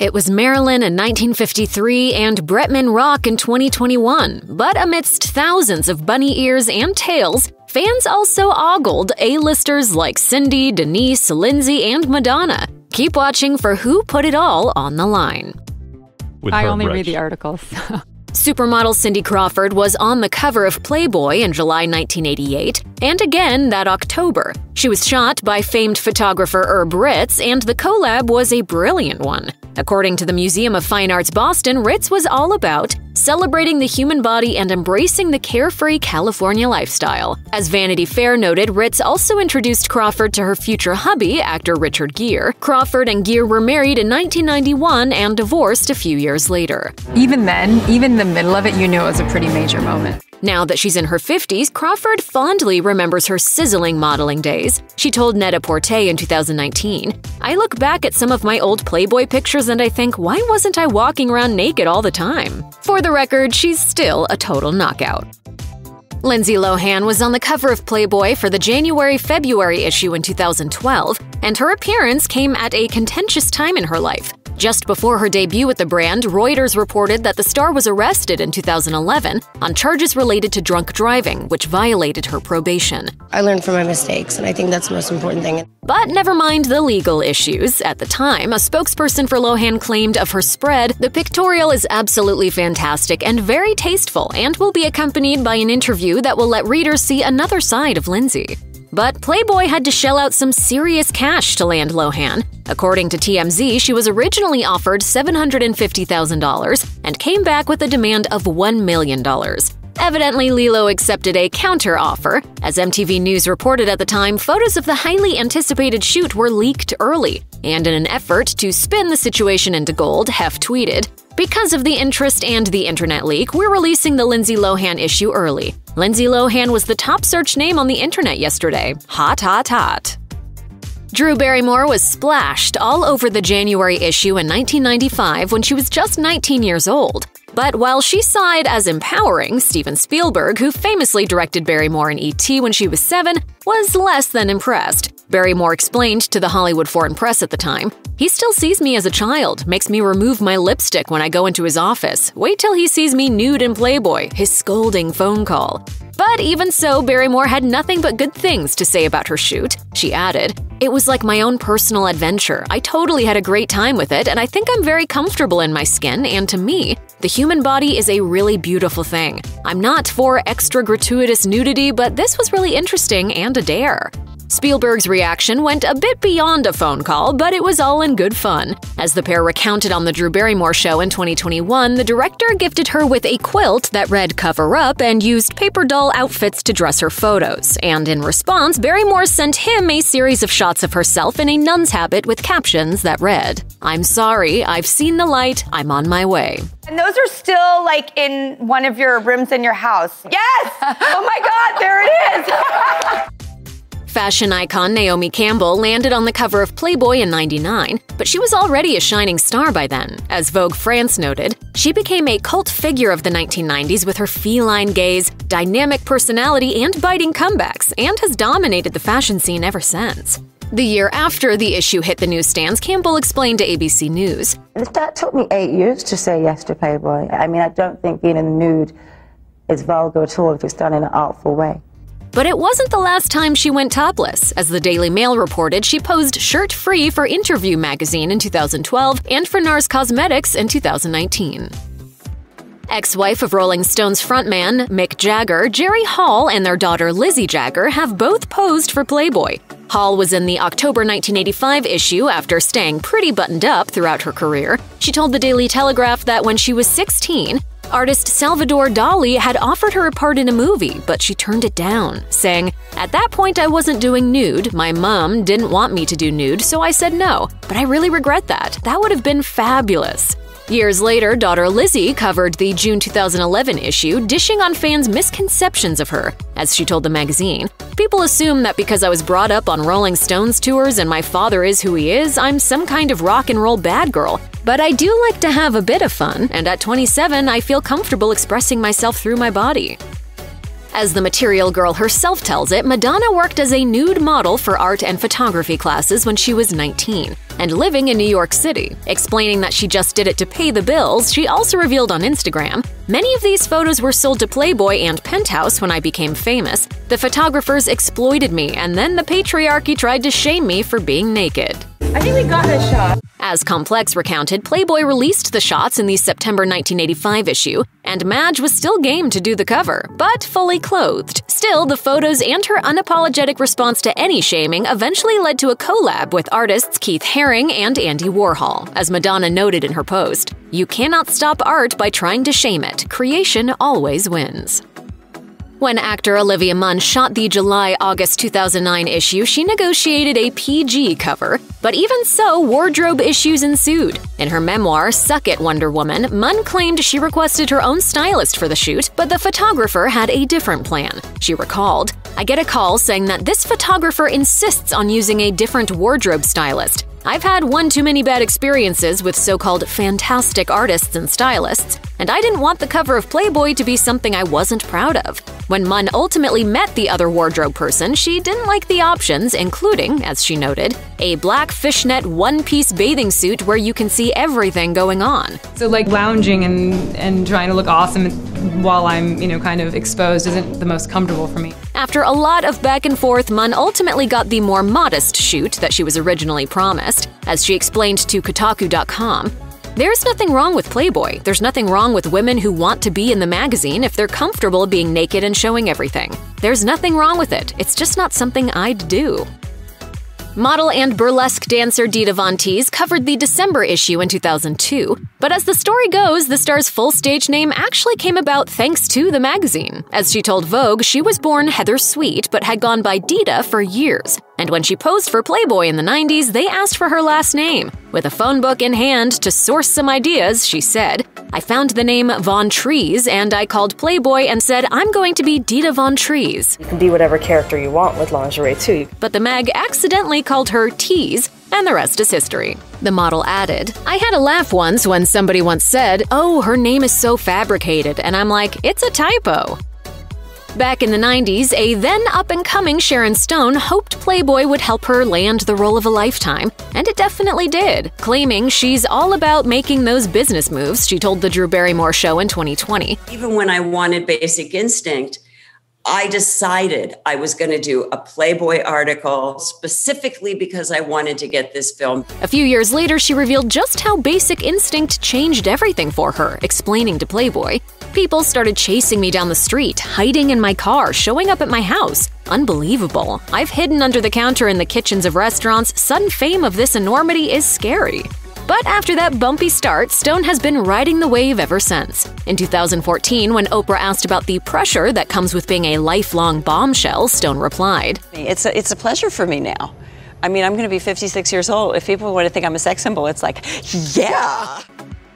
It was Marilyn in 1953 and Bretman Rock in 2021, but amidst thousands of bunny ears and tails, fans also ogled A-listers like Cindy, Denise, Lindsay, and Madonna. Keep watching for who put it all on the line. I only read the articles. Supermodel Cindy Crawford was on the cover of Playboy in July 1988, and again that October. She was shot by famed photographer Herb Ritts, and the collab was a brilliant one. According to the Museum of Fine Arts Boston, Ritts was all about celebrating the human body and embracing the carefree California lifestyle. As Vanity Fair noted, Ritts also introduced Crawford to her future hubby, actor Richard Gere. Crawford and Gere were married in 1991 and divorced a few years later. Even then, even in the middle of it, you knew it was a pretty major moment. Now that she's in her 50s, Crawford fondly remembers her sizzling modeling days. She told Netta Porte in 2019, "I look back at some of my old Playboy pictures and I think, why wasn't I walking around naked all the time?" For the record, she's still a total knockout. Lindsay Lohan was on the cover of Playboy for the January-February issue in 2012, and her appearance came at a contentious time in her life. Just before her debut with the brand, Reuters reported that the star was arrested in 2011 on charges related to drunk driving, which violated her probation. I learned from my mistakes, and I think that's the most important thing. But never mind the legal issues. At the time, a spokesperson for Lohan claimed of her spread, "The pictorial is absolutely fantastic and very tasteful, and will be accompanied by an interview that will let readers see another side of Lindsay." But Playboy had to shell out some serious cash to land Lohan. According to TMZ, she was originally offered $750,000 and came back with a demand of $1 million. Evidently, Lilo accepted a counter-offer. As MTV News reported at the time, photos of the highly anticipated shoot were leaked early. And in an effort to spin the situation into gold, Hef tweeted, "Because of the interest and the internet leak, we're releasing the Lindsay Lohan issue early. Lindsay Lohan was the top search name on the internet yesterday. Hot, hot, hot." Drew Barrymore was splashed all over the January issue in 1995 when she was just 19 years old. But while she saw it as empowering, Steven Spielberg, who famously directed Barrymore in E.T. when she was 7, was less than impressed. Barrymore explained to the Hollywood Foreign Press at the time, "He still sees me as a child, makes me remove my lipstick when I go into his office. Wait till he sees me nude in Playboy, his scolding phone call." But even so, Barrymore had nothing but good things to say about her shoot. She added, "It was like my own personal adventure. I totally had a great time with it, and I think I'm very comfortable in my skin, and to me, the human body is a really beautiful thing. I'm not for extra gratuitous nudity, but this was really interesting and a dare." Spielberg's reaction went a bit beyond a phone call, but it was all in good fun. As the pair recounted on The Drew Barrymore Show in 2021, the director gifted her with a quilt that read "Cover Up" and used paper doll outfits to dress her photos. And in response, Barrymore sent him a series of shots of herself in a nun's habit with captions that read, "I'm sorry, I've seen the light, I'm on my way." And those are still like in one of your rooms in your house. Yes! Oh my God, there it is! Fashion icon Naomi Campbell landed on the cover of Playboy in 1999, but she was already a shining star by then. As Vogue France noted, she became a cult figure of the 1990s with her feline gaze, dynamic personality, and biting comebacks, and has dominated the fashion scene ever since. The year after the issue hit the newsstands, Campbell explained to ABC News, "That took me 8 years to say yes to Playboy. I mean, I don't think being in the nude is vulgar at all if it's done in an artful way." But it wasn't the last time she went topless. As the Daily Mail reported, she posed shirt-free for Interview magazine in 2012 and for NARS Cosmetics in 2019. Ex-wife of Rolling Stone's frontman Mick Jagger, Jerry Hall and their daughter Lizzy Jagger have both posed for Playboy. Hall was in the October 1985 issue after staying pretty buttoned up throughout her career. She told the Daily Telegraph that when she was 16, artist Salvador Dali had offered her a part in a movie, but she turned it down, saying, "At that point, I wasn't doing nude. My mom didn't want me to do nude, so I said no. But I really regret that. That would have been fabulous." Years later, daughter Lizzy covered the June 2011 issue, dishing on fans' misconceptions of her. As she told the magazine, "People assume that because I was brought up on Rolling Stones tours and my father is who he is, I'm some kind of rock and roll bad girl. But I do like to have a bit of fun, and at 27, I feel comfortable expressing myself through my body." As the Material Girl herself tells it, Madonna worked as a nude model for art and photography classes when she was 19 and living in New York City. Explaining that she just did it to pay the bills, she also revealed on Instagram, "Many of these photos were sold to Playboy and Penthouse when I became famous. The photographers exploited me, and then the patriarchy tried to shame me for being naked." I think we got this shot. As Complex recounted, Playboy released the shots in the September 1985 issue, and Madge was still game to do the cover, but fully clothed. Still, the photos and her unapologetic response to any shaming eventually led to a collab with artists Keith Haring and Andy Warhol. As Madonna noted in her post, "You cannot stop art by trying to shame it. Creation always wins." When actor Olivia Munn shot the July-August 2009 issue, she negotiated a PG cover, but even so, wardrobe issues ensued. In her memoir, Suck It, Wonder Woman, Munn claimed she requested her own stylist for the shoot, but the photographer had a different plan. She recalled, "I get a call saying that this photographer insists on using a different wardrobe stylist. I've had one too many bad experiences with so-called fantastic artists and stylists, and I didn't want the cover of Playboy to be something I wasn't proud of." When Munn ultimately met the other wardrobe person, she didn't like the options, including, as she noted, a black fishnet one-piece bathing suit where you can see everything going on. So like lounging and trying to look awesome while I'm, kind of exposed isn't the most comfortable for me. After a lot of back and forth, Munn ultimately got the more modest shoot that she was originally promised. As she explained to Kotaku.com, "There's nothing wrong with Playboy. There's nothing wrong with women who want to be in the magazine if they're comfortable being naked and showing everything. There's nothing wrong with it. It's just not something I'd do." Model and burlesque dancer Dita Von Teese covered the December issue in 2002, but as the story goes, the star's full stage name actually came about thanks to the magazine. As she told Vogue, she was born Heather Sweet but had gone by Dita for years, and when she posed for Playboy in the 90s, they asked for her last name. With a phone book in hand to source some ideas, she said, "I found the name Von Trees, and I called Playboy and said, I'm going to be Dita Von Trees." You can be whatever character you want with lingerie, too. But the mag accidentally called her Tees, and the rest is history. The model added, "I had a laugh once when somebody once said, oh, her name is so fabricated, and I'm like, it's a typo." Back in the 90s, a then-up-and-coming Sharon Stone hoped Playboy would help her land the role of a lifetime, and it definitely did. Claiming she's all about making those business moves, she told The Drew Barrymore Show in 2020. "Even when I wanted Basic Instinct, I decided I was going to do a Playboy article specifically because I wanted to get this film." A few years later, she revealed just how Basic Instinct changed everything for her, explaining to Playboy, "People started chasing me down the street, hiding in my car, showing up at my house. Unbelievable. I've hidden under the counter in the kitchens of restaurants. Sudden fame of this enormity is scary." But after that bumpy start, Stone has been riding the wave ever since. In 2014, when Oprah asked about the pressure that comes with being a lifelong bombshell, Stone replied, It's a pleasure for me now. I mean, I'm going to be 56 years old. If people want to think I'm a sex symbol, it's like, yeah!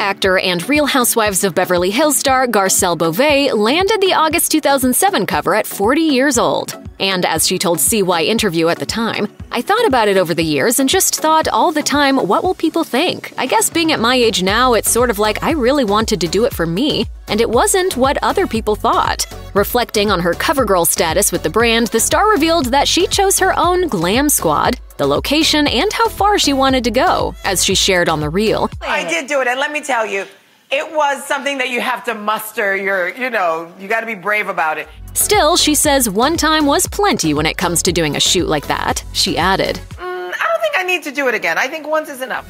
Actor and Real Housewives of Beverly Hills star Garcelle Beauvais landed the August 2007 cover at 40 years old. And as she told CY Interview at the time, "I thought about it over the years and just thought all the time, what will people think? I guess being at my age now, it's sort of like I really wanted to do it for me, and it wasn't what other people thought." Reflecting on her CoverGirl status with the brand, the star revealed that she chose her own glam squad, the location, and how far she wanted to go, as she shared on the reel. "I did do it, and let me tell you, it was something that you have to muster your, you got to be brave about it." Still, she says one time was plenty when it comes to doing a shoot like that. She added, "I don't think I need to do it again. I think once is enough."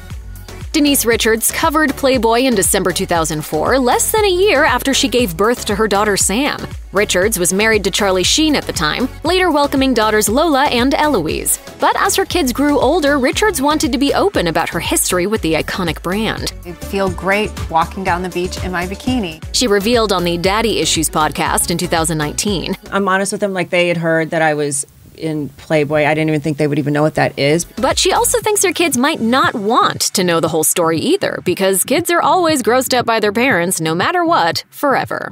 Denise Richards covered Playboy in December 2004, less than a year after she gave birth to her daughter Sam. Richards was married to Charlie Sheen at the time, later welcoming daughters Lola and Eloise. But as her kids grew older, Richards wanted to be open about her history with the iconic brand. "I feel great walking down the beach in my bikini," she revealed on the Daddy Issues podcast in 2019. "I'm honest with them, like they had heard that I was in Playboy. I didn't even think they would even know what that is." But she also thinks her kids might not want to know the whole story either, because kids are always grossed up by their parents, no matter what, forever.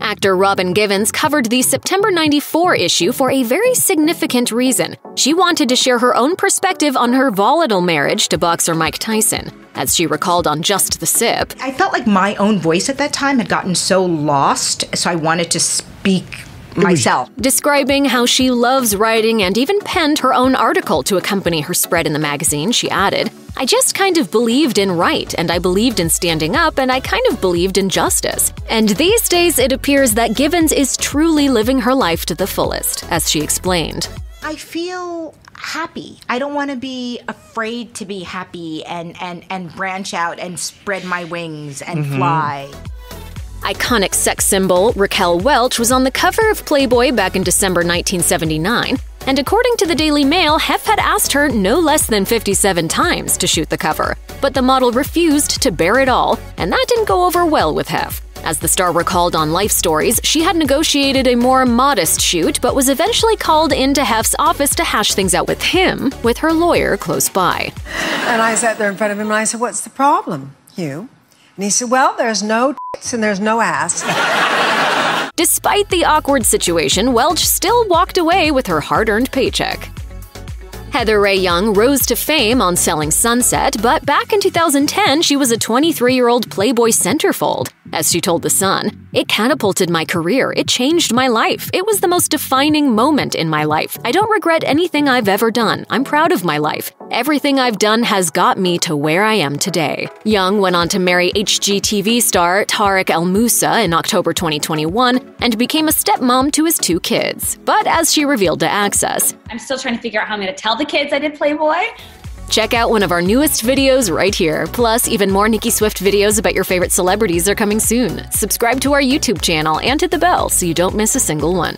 Actor Robin Givens covered the September 94 issue for a very significant reason. She wanted to share her own perspective on her volatile marriage to boxer Mike Tyson. As she recalled on Just the Sip, "I felt like my own voice at that time had gotten so lost, so I wanted to speak myself. Describing how she loves writing and even penned her own article to accompany her spread in the magazine, she added, "I just kind of believed in right, and I believed in standing up, and I kind of believed in justice." And these days, it appears that Givens is truly living her life to the fullest, as she explained. I feel happy. I don't want to be afraid to be happy and branch out and spread my wings and fly. Iconic sex symbol Raquel Welch was on the cover of Playboy back in December 1979, and according to the Daily Mail, Hef had asked her no less than 57 times to shoot the cover. But the model refused to bear it all, and that didn't go over well with Hef. As the star recalled on Life Stories, she had negotiated a more modest shoot but was eventually called into Hef's office to hash things out with him, with her lawyer close by. And I sat there in front of him and I said, "What's the problem, Hugh?" And he said, "Well, there's no tits and there's no ass." Despite the awkward situation, Welch still walked away with her hard-earned paycheck. Heather Rae Young rose to fame on Selling Sunset, but back in 2010, she was a 23-year-old Playboy centerfold. As she told The Sun, "It catapulted my career. It changed my life. It was the most defining moment in my life. I don't regret anything I've ever done. I'm proud of my life. Everything I've done has got me to where I am today." Young went on to marry HGTV star Tarek El Moussa in October 2021 and became a stepmom to his 2 kids. But as she revealed to Access, "I'm still trying to figure out how I'm going to tell the kids I did Playboy." Check out one of our newest videos right here. Plus, even more Nicki Swift videos about your favorite celebrities are coming soon. Subscribe to our YouTube channel and hit the bell so you don't miss a single one.